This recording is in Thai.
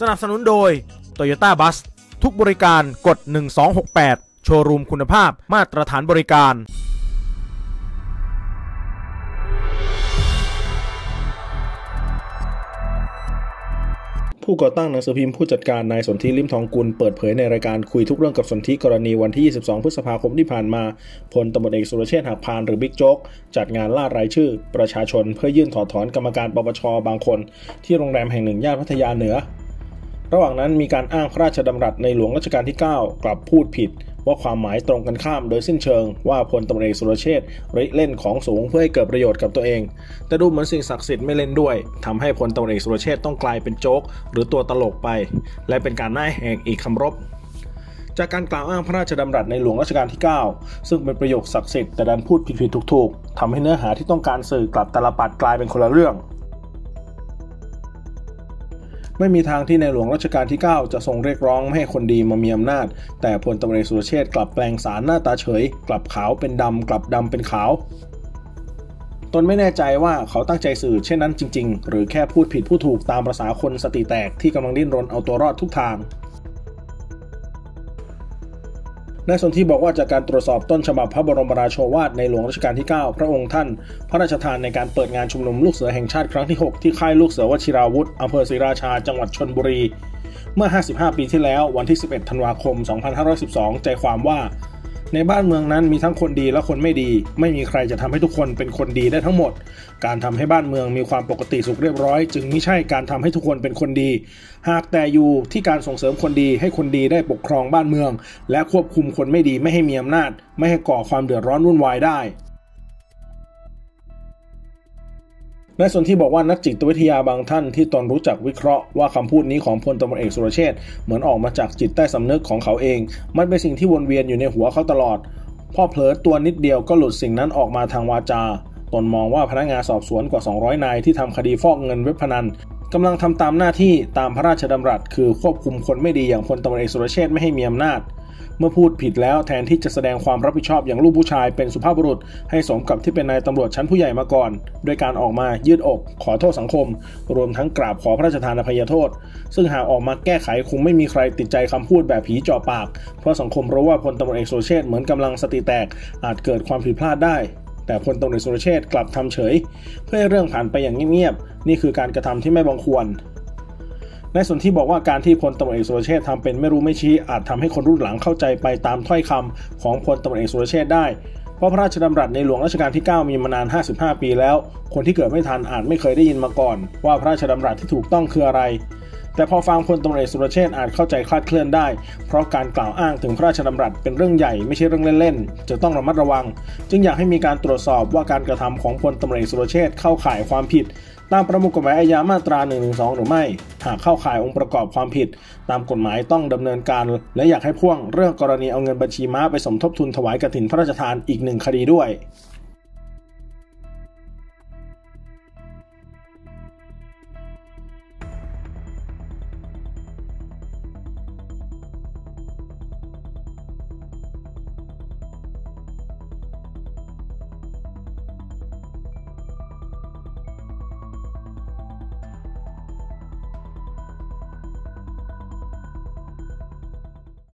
สนับสนุนโดย Toyota Bus ทุกบริการกด1268โชว์รูมคุณภาพมาตรฐานบริการผู้ก่อตั้งหนังสือพิมพ์ผู้จัดการนายสนธิ ลิ้มทองกุลเปิดเผยในรายการคุยทุกเรื่องกับสนธิกรณีวันที่22พฤษภาคมที่ผ่านมาพลตำรวจเอกสุรเชษฐ์หักพานหรือบิ๊กโจ๊กจัดงานล่ารายชื่อประชาชนเพื่อยื่นถอดถอนกรรมการปปช.บางคนที่โรงแรมแห่งหนึ่งย่านพัทยาเหนือระหว่างนั้นมีการอ้างพระราชดำรัสในหลวงรัชกาลที่9กลับพูดผิดว่าความหมายตรงกันข้ามโดยสิ้นเชิงว่าพลตำรวจเอกสุรเชษฐ์ริเล่นของสูงเพื่อให้เกิดประโยชน์กับตัวเองแต่ดูเหมือนสิ่งศักดิ์สิทธิ์ไม่เล่นด้วยทำให้พลตำรวจเอกสุรเชษฐ์ต้องกลายเป็นโจ๊กหรือตัวตลกไปและเป็นการหน้าแหกอีกคำรบจากการกล่าวอ้างพระราชดำรัสในหลวงรัชกาลที่9ซึ่งเป็นประโยคศักดิ์สิทธิ์แต่ดันพูดผิดๆถูกๆทำให้เนื้อหาที่ต้องการสื่อกลับตลปัดกลายเป็นคนละเรื่องไม่มีทางที่ในหลวงรัชกาลที่9จะทรงเรียกร้องไม่ให้คนดีมามีอำนาจแต่พลตำรวจเอกสุรเชษฐ์กลับแปลงสารหน้าตาเฉยกลับขาวเป็นดำกลับดำเป็นขาวตนไม่แน่ใจว่าเขาตั้งใจสื่อเช่นนั้นจริงๆหรือแค่พูดผิดพูดถูกตามประสาคนสติแตกที่กำลังดิ้นรนเอาตัวรอดทุกทางนายสนธิบอกว่าจากการตรวจสอบต้นฉบับพระบรมราโชวาทในหลวงรัชกาลที่9พระองค์ท่านพระราชทานในการเปิดงานชุมนุมลูกเสือแห่งชาติครั้งที่6ที่ค่ายลูกเสือวชิราวุธอำเภอศรีราชาจังหวัดชลบุรีเมื่อ55ปีที่แล้ววันที่11ธันวาคม2512ใจความว่าในบ้านเมืองนั้นมีทั้งคนดีและคนไม่ดีไม่มีใครจะทำให้ทุกคนเป็นคนดีได้ทั้งหมดการทำให้บ้านเมืองมีความปกติสุขเรียบร้อยจึงไม่ใช่การทำให้ทุกคนเป็นคนดีหากแต่อยู่ที่การส่งเสริมคนดีให้คนดีได้ปกครองบ้านเมืองและควบคุมคนไม่ดีไม่ให้มีอำนาจไม่ให้ก่อความเดือดร้อนวุ่นวายได้นายสนธิบอกว่านักจิตวิทยาบางท่านที่ตนรู้จักวิเคราะห์ว่าคำพูดนี้ของพลตำรวจเอกสุรเชษฐ์เหมือนออกมาจากจิตใต้สำนึกของเขาเองมันเป็นสิ่งที่วนเวียนอยู่ในหัวเขาตลอดพอเผลอตัวนิดเดียวก็หลุดสิ่งนั้นออกมาทางวาจาตนมองว่าพนักงานสอบสวนกว่า200นายที่ทำคดีฟอกเงินเว็บพนันกำลังทำตามหน้าที่ตามพระราชดำรัสคือควบคุมคนไม่ดีอย่างพลตำรวจเอกสุรเชษฐ์ไม่ให้มีอำนาจเมื่อพูดผิดแล้วแทนที่จะแสดงความรับผิดชอบอย่างลูกผู้ชายเป็นสุภาพบุรุษให้สมกับที่เป็นนายตำรวจชั้นผู้ใหญ่มาก่อนโดยการออกมายืดอกขอโทษสังคมรวมทั้งกราบขอพระราชทานอภัยโทษซึ่งหากออกมาแก้ไขคงไม่มีใครติดใจคำพูดแบบผีจ่อปากเพราะสังคมรู้ว่าพลตำรวจเอกสุรเชษฐ์เหมือนกำลังสติแตกอาจเกิดความผิดพลาดได้แต่พลตำรวจเอกสุรเชษฐ์กลับทำเฉยเพื่อให้เรื่องผ่านไปอย่างเงียบๆนี่คือการกระทำที่ไม่บังควรนายสนธิบอกว่าการที่พลตำรวจเอกสุรเชษฐ์ทำเป็นไม่รู้ไม่ชี้อาจทำให้คนรุ่นหลังเข้าใจไปตามถ้อยคำของพลตำรวจเอกสุรเชษฐ์ได้เพราะพระราชดำรัสในหลวงรัชกาลที่9มีมานาน55ปีแล้วคนที่เกิดไม่ทันอาจไม่เคยได้ยินมาก่อนว่าพระราชดำรัสที่ถูกต้องคืออะไรแต่พอฟังพลตำรวจเอกสุรเชษฐ์อาจเข้าใจคลาดเคลื่อนได้เพราะการกล่าวอ้างถึงพระราชดำรัสเป็นเรื่องใหญ่ไม่ใช่เรื่องเล่นๆจะต้องระมัดระวังจึงอยากให้มีการตรวจสอบว่าการกระทำของพลตำรวจเอกสุรเชษฐ์เข้าข่ายความผิดตามประมวลกฎหมายอาญามาตรา 112 หรือไม่หากเข้าข่ายองค์ประกอบความผิดตามกฎหมายต้องดำเนินการและอยากให้พ่วงเรื่องกรณีเอาเงินบัญชีม้าไปสมทบทุนถวายกฐินพระราชทานอีก1 คดีด้วย